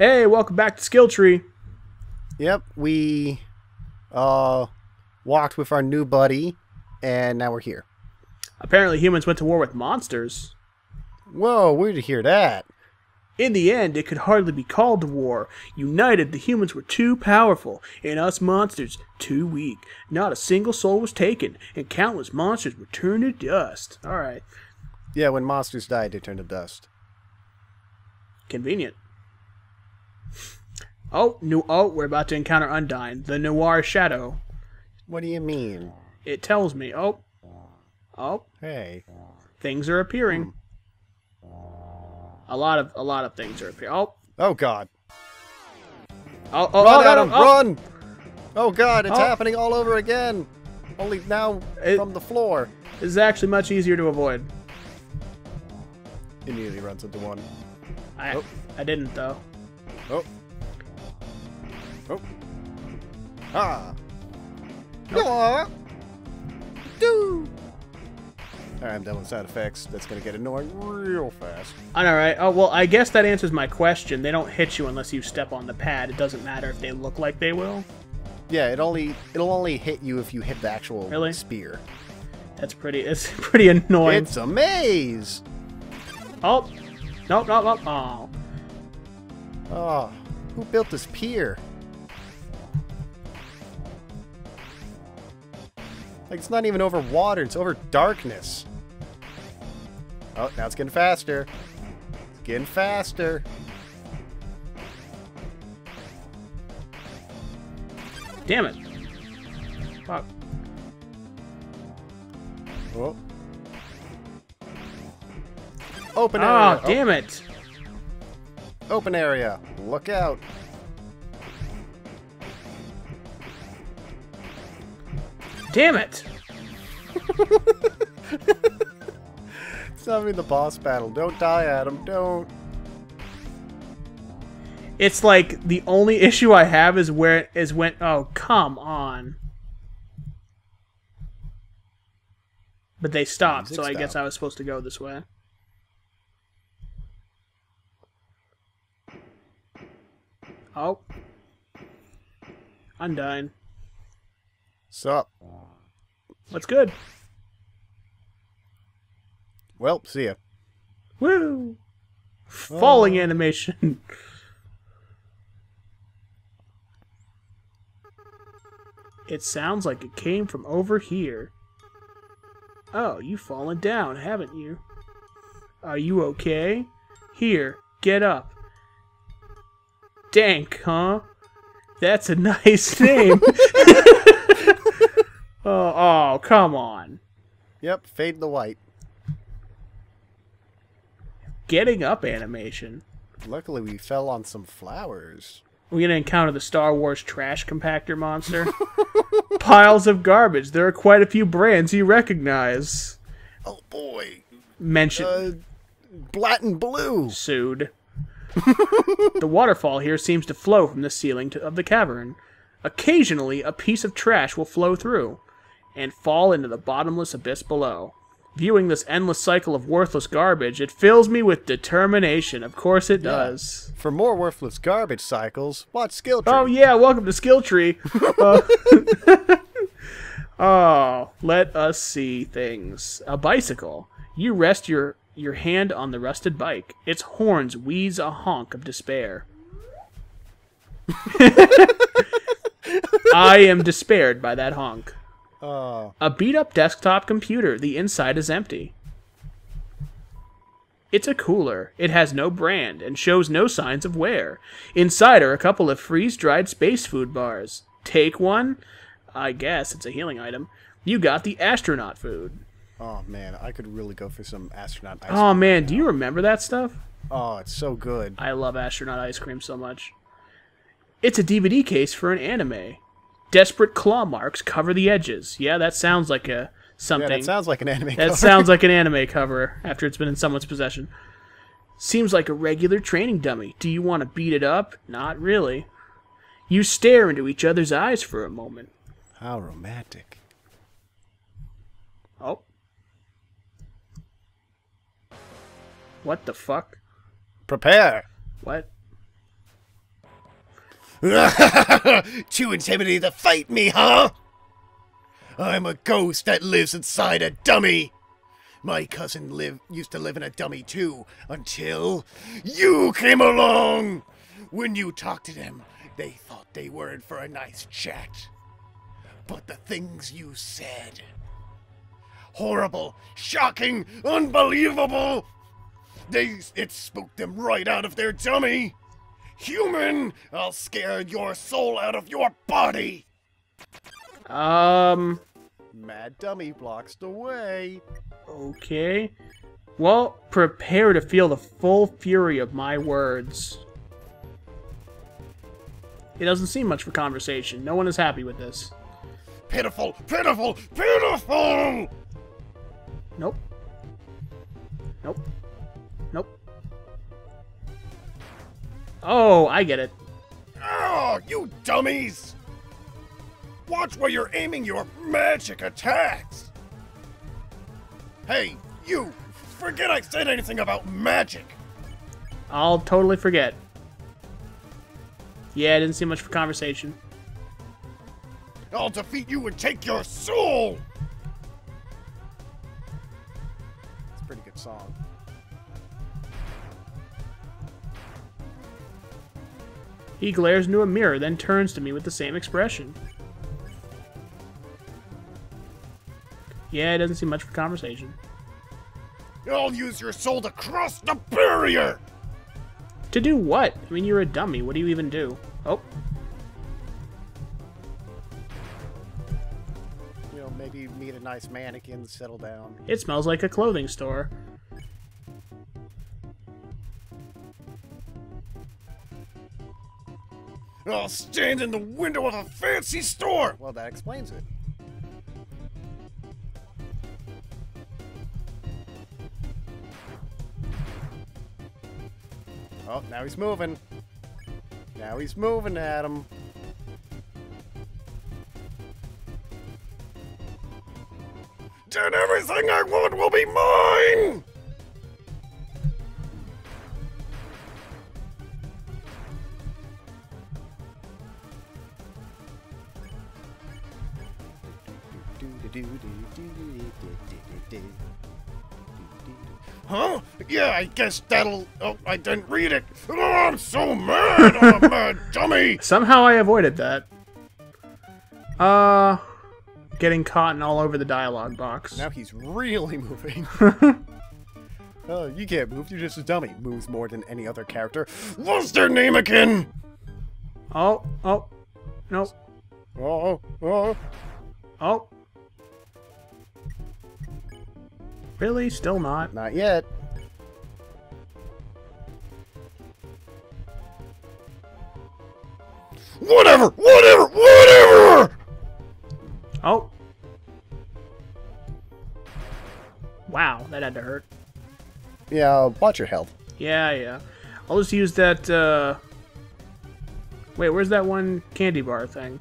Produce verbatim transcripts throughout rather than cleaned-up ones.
Hey, welcome back to Skill Tree. Yep, we uh, walked with our new buddy, and now we're here. Apparently humans went to war with monsters. Whoa, where'd you hear that? In the end, it could hardly be called war. United, the humans were too powerful, and us monsters too weak. Not a single soul was taken, and countless monsters were turned to dust. All right. Yeah, when monsters died, they turned to dust. Convenient. Oh, no, oh, we're about to encounter Undyne, the noir shadow. What do you mean? It tells me. Oh. Oh. Hey. Things are appearing. Hmm. A lot of a lot of things are up here. Oh, oh god! Oh, oh, run, oh, Adam, oh. Run! Oh god, it's oh. happening all over again. Only now it, from the floor. This is actually much easier to avoid. It usually runs into one. I oh. I didn't though. Oh. Oh. Ah. Nope. Ah. Do. Alright, I'm done with side effects. That's going to get annoying real fast. Alright, oh, well, I guess that answers my question. They don't hit you unless you step on the pad. It doesn't matter if they look like they will. Yeah, it only, it'll only hit you if you hit the actual really? spear. That's pretty, it's pretty annoying. It's a maze! Oh! Nope, nope, nope. Oh. Oh, who built this pier? Like, it's not even over water, it's over darkness. Oh, now it's getting faster. It's getting faster. Damn it. Fuck. Whoa. Open area. Oh, damn oh. it. Open area. Look out. Damn it! It's not even the boss battle. Don't die, Adam. Don't. It's like the only issue I have is where it is when. Oh, come on! But they stopped, so I guess I was supposed to go this way. Oh, Undyne. Sup? What's good? Well, see ya. Woo! Falling oh. animation. It sounds like it came from over here. Oh, you've fallen down, haven't you? Are you okay? Here, get up. Dank, huh? That's a nice name. Oh, oh, come on. Yep, fade the white. Getting up animation. Luckily, we fell on some flowers. We're going to encounter the Star Wars trash compactor monster. Piles of garbage. There are quite a few brands you recognize. Oh, boy. Mentioned. Uh, Black and Blue. Sued. The waterfall here seems to flow from the ceiling to, of the cavern. Occasionally, a piece of trash will flow through and fall into the bottomless abyss below. Viewing this endless cycle of worthless garbage, it fills me with determination. Of course it yeah. does. For more worthless garbage cycles, watch Skill Tree. Oh yeah, welcome to Skill Tree. uh, oh, let us see things. A bicycle. You rest your, your hand on the rusted bike. Its horns wheeze a honk of despair. I am despaired by that honk. Oh. A beat-up desktop computer. The inside is empty. It's a cooler. It has no brand and shows no signs of wear. Inside are a couple of freeze-dried space food bars. Take one? I guess it's a healing item. You got the astronaut food. Oh, man. I could really go for some astronaut ice cream. Oh, man. Right do you remember that stuff? Oh, it's so good. I love astronaut ice cream so much. It's a D V D case for an anime. Desperate claw marks cover the edges. Yeah, that sounds like a something. Yeah, that sounds like an anime cover. That sounds like an anime cover after it's been in someone's possession. Seems like a regular training dummy. Do you want to beat it up? Not really. You stare into each other's eyes for a moment. How romantic. Oh. What the fuck? Prepare. What? Too intimidated to fight me, huh? I'm a ghost that lives inside a dummy. My cousin live, used to live in a dummy too, until you came along. When you talked to them, they thought they were in for a nice chat. But the things you said... horrible, shocking, unbelievable! They, it spooked them right out of their dummy! Human, I'll scare your soul out of your body! Um... Mad Dummy blocks the way. Okay. Well, prepare to feel the full fury of my words. It doesn't seem much for conversation. No one is happy with this. Pitiful, pitiful, pitiful! Nope. Nope. Nope. Oh, I get it. Oh, you dummies! Watch where you're aiming your magic attacks! Hey, you! Forget I said anything about magic! I'll totally forget. Yeah, it didn't seem much for conversation. I'll defeat you and take your soul! It's a pretty good song. He glares into a mirror, then turns to me with the same expression. Yeah, it doesn't seem much for conversation. I'll use your soul to cross the barrier! To do what? I mean, you're a dummy. What do you even do? Oh. You know, maybe meet a nice mannequin, settle down. It smells like a clothing store. I'll stand in the window of a fancy store! Well, that explains it. Oh, now he's moving. Now he's moving at him. Then everything I want will be mine! Huh? Yeah, I guess that'll... Oh, I didn't read it. Oh, I'm so mad! I'm a mad dummy! Somehow I avoided that. Uh... Getting caught and all over the dialogue box. Now he's really moving. Oh, you can't move. You're just a dummy. Moves more than any other character. What's their name again? Oh, oh. No. Oh, oh. Oh. Really? Still not? Not yet. Whatever! Whatever! Whatever! Oh. Wow, that had to hurt. Yeah, watch your health. Yeah, yeah. I'll just use that, uh... Wait, where's that one candy bar thing?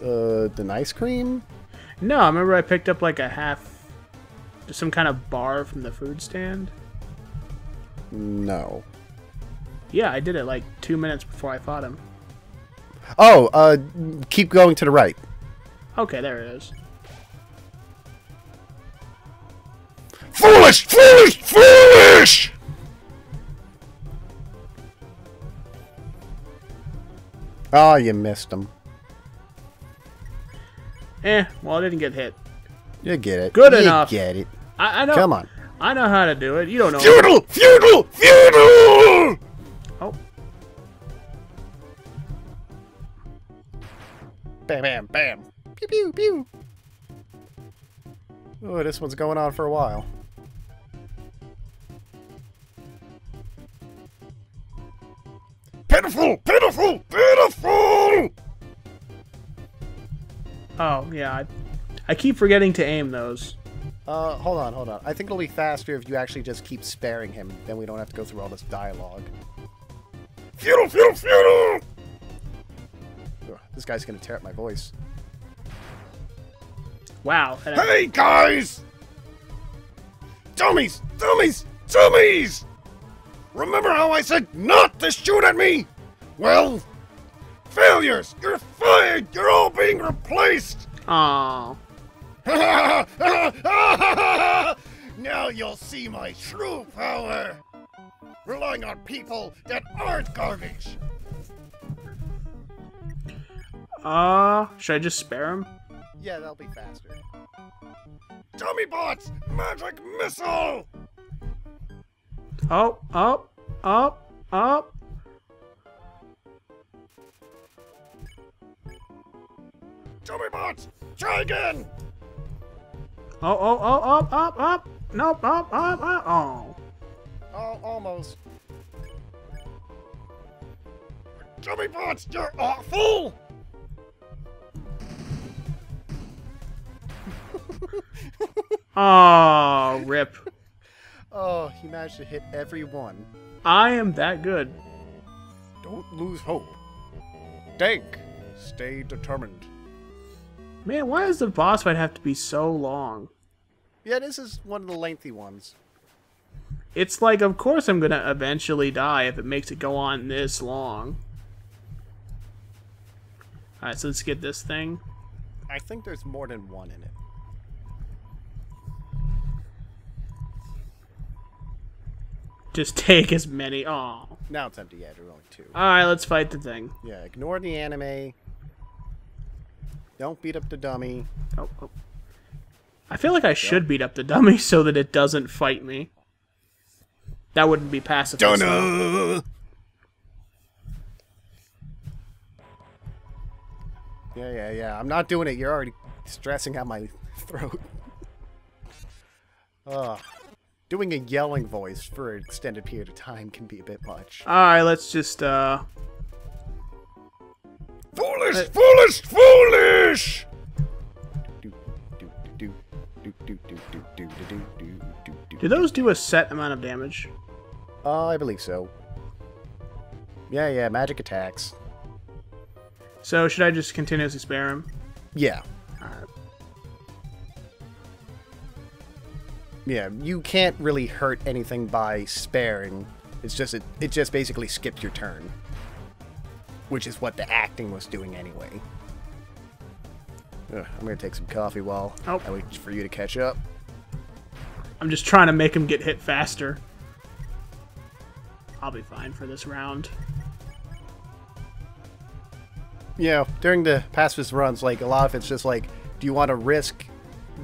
Uh, the ice cream? No, I remember I picked up like a half... some kind of bar from the food stand? No. Yeah, I did it like two minutes before I fought him. Oh, uh, keep going to the right. Okay, there it is. Foolish! Foolish! Foolish! Oh, you missed him. Eh, well, I didn't get hit. You get it. Good you enough. You get it. I, I know. Come on. I know how to do it. You don't know. Feudal! Feudal! Feudal! Oh. Bam, bam, bam. Pew, pew, pew. Oh, this one's going on for a while. Pitiful! Pitiful! Pitiful! Oh, yeah. I I keep forgetting to aim those. Uh, hold on, hold on. I think it'll be faster if you actually just keep sparing him. Then we don't have to go through all this dialogue. Feudal, feudal, feudal! Ugh, this guy's gonna tear up my voice. Wow. Hey, guys! Dummies! Dummies! Dummies! Remember how I said not to shoot at me? Well, failures! You're fired! You're all being replaced! Aww. Now you'll see my true power! Relying on people that aren't garbage! Uh, should I just spare him? Yeah, that'll be faster. Dummy bots! Magic missile! Oh, up, up, up. Dummy bots! Try again! Oh, oh, oh, up, up, up! Nope, up, up, up, oh. Oh, almost. Dummy bots, you're awful! Oh, rip. Oh, he managed to hit every one. I am that good. Don't lose hope. Dank, stay determined. Man, why does the boss fight have to be so long? Yeah, this is one of the lengthy ones. It's like, of course I'm gonna eventually die if it makes it go on this long. Alright, so let's get this thing. I think there's more than one in it. Just take as many. Aw. Now it's empty. Yeah, there are only two. Alright, let's fight the thing. Yeah, ignore the anime. Don't beat up the dummy. Oh, oh. I feel like I should yep. beat up the dummy so that it doesn't fight me. That wouldn't be passive. Dunno! Yeah, yeah, yeah. I'm not doing it. You're already stressing out my throat. Ugh. Doing a yelling voice for an extended period of time can be a bit much. Alright, let's just, uh... Foolish! Uh... Foolish! Foolish! Do those do a set amount of damage? Uh, I believe so. Yeah, yeah, magic attacks. So, should I just continuously spare him? Yeah. Alright. Yeah, you can't really hurt anything by sparing. It's just it, it just basically skipped your turn, which is what the acting was doing anyway. Ugh, I'm gonna take some coffee while oh. I wait for you to catch up. I'm just trying to make him get hit faster. I'll be fine for this round. Yeah, during the pacifist runs, like a lot of it's just like, do you want to risk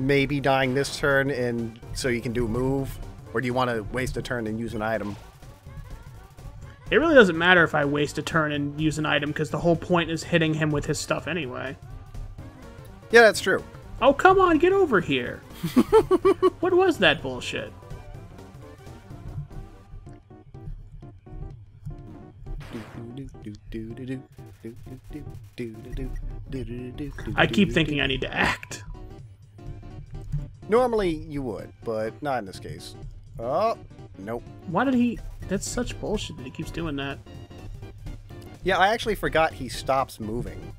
maybe dying this turn and so you can do a move, or do you want to waste a turn and use an item? It really doesn't matter if I waste a turn and use an item, because the whole point is hitting him with his stuff anyway. Yeah, that's true. Oh, come on, get over here. What was that bullshit? I keep thinking I need to act. Normally, you would, but not in this case. Oh, nope. Why did he... That's such bullshit that he keeps doing that. Yeah, I actually forgot he stops moving.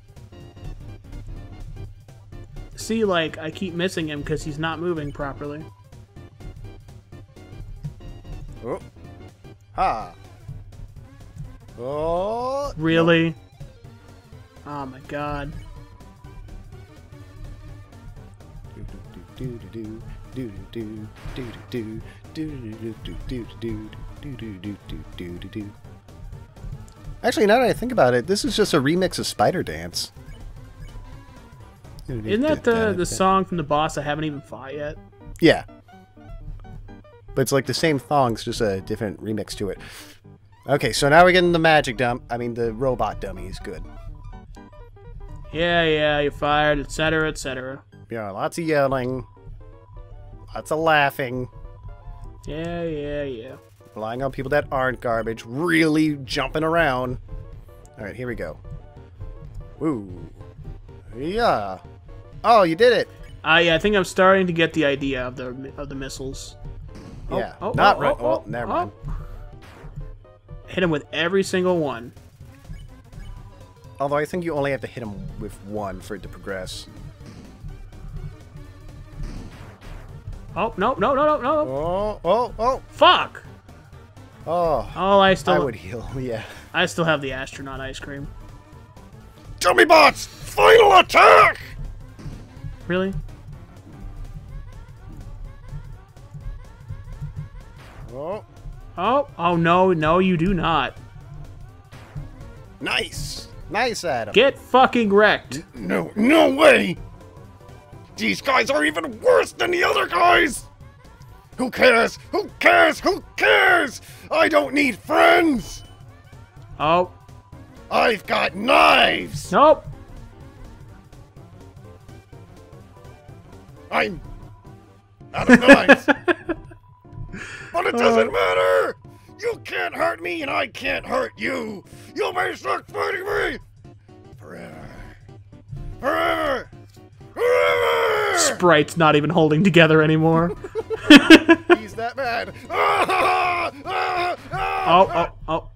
See, like, I keep missing him because he's not moving properly. Oh. Ha. Oh. Really? Nope. Oh, my God. Actually, now that I think about it, this is just a remix of Spider Dance. Isn't that the the song from the boss I haven't even fought yet? Yeah. But it's like the same thongs, just a different remix to it. Okay, so now we're getting the magic dump. I mean, the robot dummy is good. Yeah, yeah, you're fired, et cetera, et cetera. Yeah, lots of yelling, lots of laughing. Yeah, yeah, yeah. Relying on people that aren't garbage, really jumping around. All right, here we go. Woo. Yeah. Oh, you did it. Uh, yeah, I think I'm starting to get the idea of the of the missiles. Oh, yeah. Oh, Not oh, right. Oh, oh, oh, never mind. Oh. Hit him with every single one. Although I think you only have to hit him with one for it to progress. Oh, no, no, no, no, no. Oh, oh, oh. Fuck! Oh. Oh, I still. I would heal. Yeah. I still have the astronaut ice cream. Dummy bots, final attack! Really? Oh. Oh. Oh no! No, you do not. Nice. Nice, Adam. Get fucking wrecked. No. No way. These guys are even worse than the other guys! Who cares? Who cares? Who cares? I don't need friends! Oh. I've got knives! Nope. I'm out of knives. But it doesn't uh. matter! You can't hurt me and I can't hurt you! You may start fighting me! Forever. Forever! Sprite's not even holding together anymore. He's that bad. Oh, oh, oh.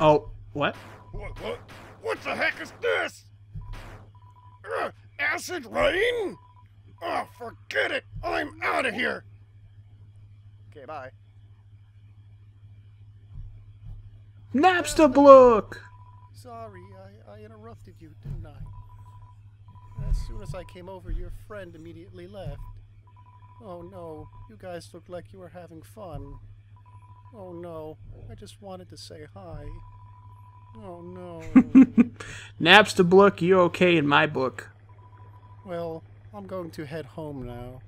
Oh, what? What, what? What the heck is this? Uh, acid rain? Oh, forget it. I'm out of here. Okay, bye. Napstablook! Sorry, I, I interrupted you, didn't I? As soon as I came over, your friend immediately left. Oh no, you guys looked like you were having fun. Oh no, I just wanted to say hi. Oh no. Napstablook, you okay in my book. Well, I'm going to head home now.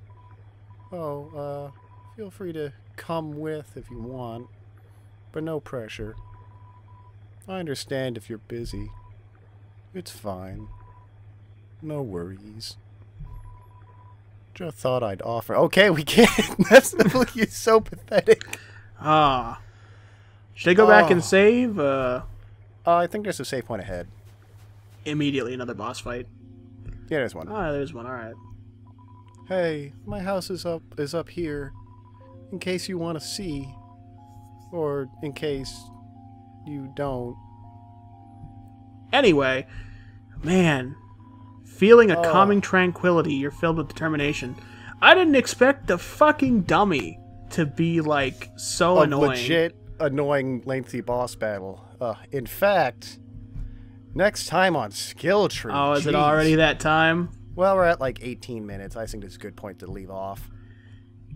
Oh, uh, feel free to come with if you want, but no pressure. I understand if you're busy. It's fine. No worries. Just thought I'd offer. Okay, we can't. That's the look. You're so pathetic. Ah. Should I go oh. back and save? Uh, uh, I think there's a save point ahead. Immediately another boss fight. Yeah, there's one. Ah, there's one. All right. Hey, my house is up is up here. In case you want to see, or in case you don't. Anyway, man. Feeling a oh. calming tranquility, you're filled with determination. I didn't expect the fucking dummy to be, like, so a annoying. Legit, annoying, lengthy boss battle. Uh, in fact, next time on Skill Tree. Oh, is Jeez. It already that time? Well, we're at, like, eighteen minutes. I think it's a good point to leave off.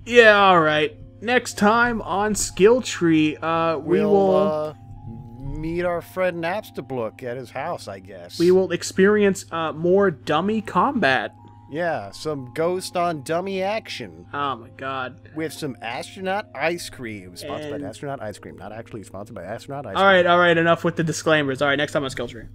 Yeah, all right. Next time on Skill Tree, uh, we we'll, will... Uh... meet our friend Napstablook at his house, I guess. We will experience uh, more dummy combat. Yeah, some ghost on dummy action. Oh my god. With some astronaut ice cream. Sponsored and... by Astronaut Ice Cream. Not actually sponsored by Astronaut Ice Cream. Alright, alright, enough with the disclaimers. Alright, next time on Skill Tree.